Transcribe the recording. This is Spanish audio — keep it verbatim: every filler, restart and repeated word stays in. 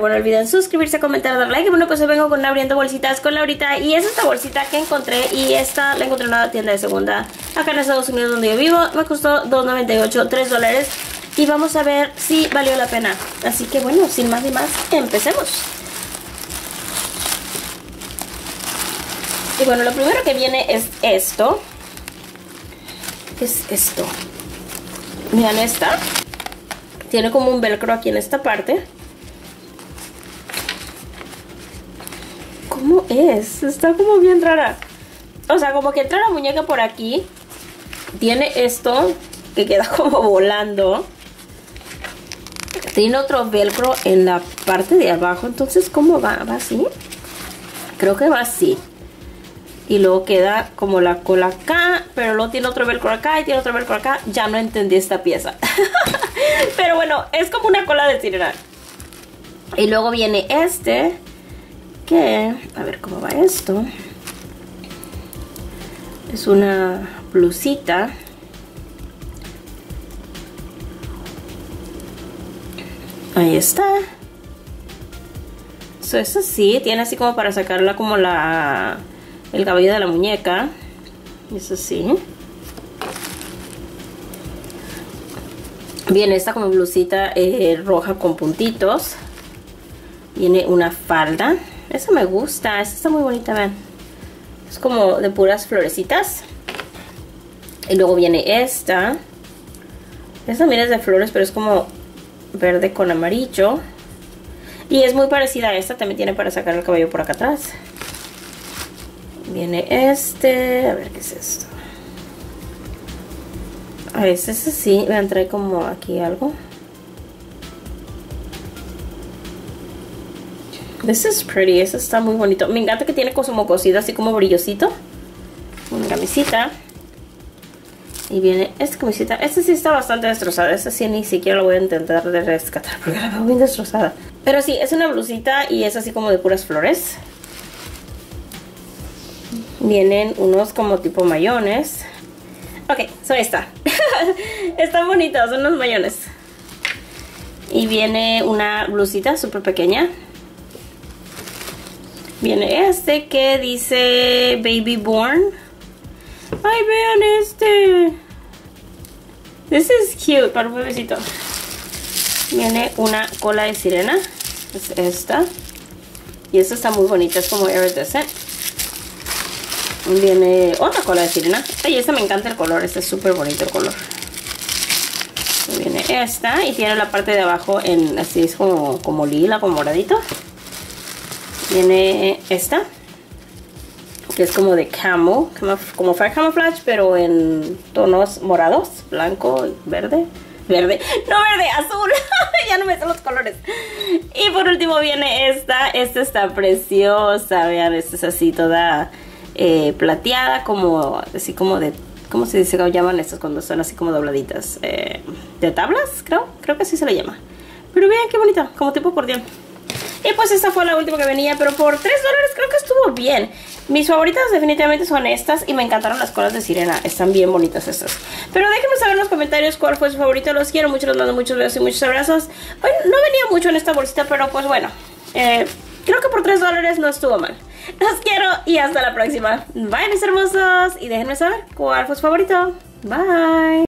cuatro. Bueno, no olviden suscribirse, comentar, dar like. Y bueno, pues hoy vengo con abriendo bolsitas con Laurita. Y es esta bolsita que encontré. Y esta la encontré en una tienda de segunda acá en Estados Unidos, donde yo vivo. Me costó dos noventa y ocho, tres dólares. Y vamos a ver si valió la pena. Así que bueno, sin más ni más, empecemos. Y bueno, lo primero que viene es esto. ¿Qué es esto? Vean esta. Tiene como un velcro aquí en esta parte. ¿Cómo es? Está como bien rara. O sea, como que entra la muñeca por aquí. Tiene esto que queda como volando. Tiene otro velcro en la parte de abajo. Entonces, ¿cómo va? ¿Va así? Creo que va así. Y luego queda como la cola acá, pero luego tiene otro velcro acá y tiene otro velcro acá. Ya no entendí esta pieza. Pero bueno, es como una cola de sirena. Y luego viene este, que, a ver cómo va esto. Es una blusita. Ahí está. So, eso sí, tiene así como para sacarla como la... el cabello de la muñeca. Eso sí. Viene esta como blusita eh, roja con puntitos. Viene una falda. Esa me gusta. Esta está muy bonita, vean. Es como de puras florecitas. Y luego viene esta. Esta también es de flores, pero es como verde con amarillo. Y es muy parecida a esta. También tiene para sacar el cabello por acá atrás. Viene este, a ver qué es esto. A ver, este sí, vean, trae como aquí algo. This is pretty, este está muy bonito. Me encanta que tiene como cosida, así como brillosito. Una camisita. Y viene esta camisita. Esta sí está bastante destrozada. Esta sí ni siquiera la voy a intentar de rescatar porque la veo bien destrozada. Pero sí, es una blusita y es así como de puras flores. Vienen unos como tipo mayones. Ok, son esta. Están bonitos, son unos mayones. Y viene una blusita súper pequeña. Viene este que dice Baby Born. Ay, vean este. This is cute, para un bebecito. Viene una cola de sirena. Es esta. Y esta está muy bonita, es como iridescent. Viene otra cola de sirena. Ay, esta me encanta el color. Este es súper bonito el color. Viene esta. Y tiene la parte de abajo en así es como, como lila, como moradito. Viene esta, que es como de camo, como fair camouflage, pero en tonos morados, blanco, verde. Verde, no verde, azul. Ya no me sé los colores. Y por último viene esta. Esta está preciosa. Vean, esta es así toda... Eh, plateada, como así como de, ¿cómo se dice? ¿Cómo llaman estas cuando son así como dobladitas? Eh, ¿de tablas? Creo, creo que así se le llama. Pero vean qué bonita, como tipo acordeón. Y pues esta fue la última que venía, pero por tres dólares creo que estuvo bien. Mis favoritas definitivamente son estas y me encantaron las colas de sirena. Están bien bonitas estas. Pero déjenme saber en los comentarios cuál fue su favorito. Los quiero mucho, los mando muchos besos y muchos abrazos. Bueno, no venía mucho en esta bolsita, pero pues bueno, eh, creo que por tres dólares no estuvo mal. Los quiero y hasta la próxima. Bye, mis hermosos. Y déjenme saber cuál fue su favorito. Bye.